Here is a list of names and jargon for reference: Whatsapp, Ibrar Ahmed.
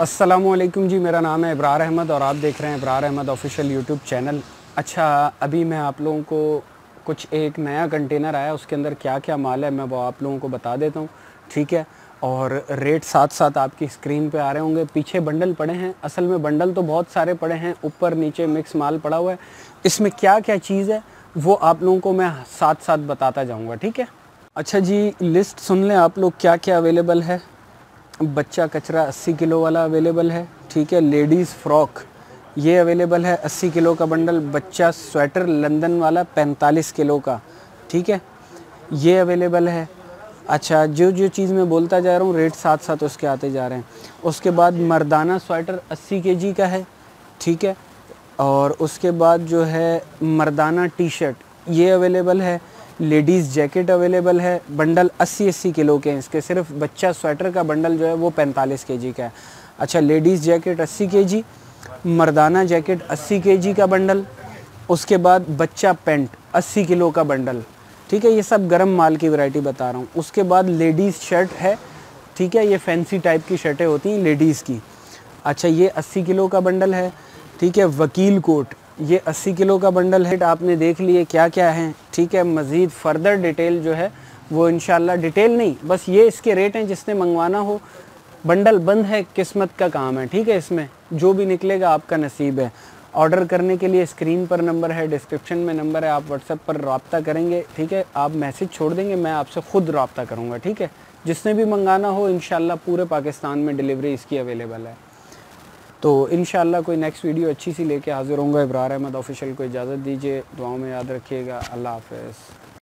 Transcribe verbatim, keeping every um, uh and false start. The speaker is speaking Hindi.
अस्सलामुअलैकुम जी, मेरा नाम है इब्रार अहमद और आप देख रहे हैं Ibrar Ahmed official YouTube channel. अच्छा, अभी मैं आप लोगों को कुछ एक नया कंटेनर आया, उसके अंदर क्या क्या माल है मैं वो आप लोगों को बता देता हूँ, ठीक है। और रेट साथ साथ आपकी स्क्रीन पे आ रहे होंगे। पीछे बंडल पड़े हैं, असल में बंडल तो बहुत सारे पड़े हैं, ऊपर नीचे मिक्स माल पड़ा हुआ है। इसमें क्या क्या चीज़ है वो आप लोगों को मैं साथ साथ बताता जाऊँगा, ठीक है। अच्छा जी, लिस्ट सुन लें आप लोग क्या क्या अवेलेबल है। बच्चा कचरा अस्सी किलो वाला अवेलेबल है, ठीक है। लेडीज़ फ़्रॉक ये अवेलेबल है, अस्सी किलो का बंडल। बच्चा स्वेटर लंदन वाला पैंतालीस किलो का, ठीक है, ये अवेलेबल है। अच्छा, जो जो चीज़ मैं बोलता जा रहा हूँ रेट साथ साथ उसके आते जा रहे हैं। उसके बाद मर्दाना स्वेटर अस्सी केजी का है, ठीक है। और उसके बाद जो है मर्दाना टी शर्ट ये अवेलेबल है। लेडीज़ जैकेट अवेलेबल है, बंडल अस्सी अस्सी किलो के हैं इसके। सिर्फ बच्चा स्वेटर का बंडल जो है वो पैंतालीस केजी का है। अच्छा, लेडीज़ जैकेट अस्सी केजी, मर्दाना जैकेट अस्सी केजी का बंडल, उसके बाद बच्चा पेंट अस्सी किलो का बंडल, ठीक है। ये सब गर्म माल की वैरायटी बता रहा हूँ। उसके बाद लेडीज़ शर्ट है, ठीक है, ये फैंसी टाइप की शर्टें होती हैं लेडीज़ की। अच्छा, ये अस्सी किलो का बंडल है, ठीक है। वकील कोट ये अस्सी किलो का बंडल है। आपने देख लिए क्या क्या हैं, ठीक है। मज़ीद फर्दर डिटेल जो है वो इंशाल्लाह, डिटेल नहीं, बस ये इसके रेट हैं। जिसने मंगवाना हो, बंडल बंद है, किस्मत का काम है, ठीक है। इसमें जो भी निकलेगा आपका नसीब है। ऑर्डर करने के लिए स्क्रीन पर नंबर है, डिस्क्रिप्शन में नंबर है, आप व्हाट्सएप पर रब्ता करेंगे, ठीक है। आप मैसेज छोड़ देंगे, मैं आपसे ख़ुद रब्ता करूँगा, ठीक है। जिसने भी मंगाना हो, इंशाल्लाह पूरे पाकिस्तान में डिलीवरी इसकी अवेलेबल है। तो इंशाल्लाह कोई नेक्स्ट वीडियो अच्छी सी लेके हाज़िर होंगे। इब्रार अहमद ऑफिशियल को इजाज़त दीजिए, दुआओं में याद रखिएगा। अल्लाह हाफ़िज़।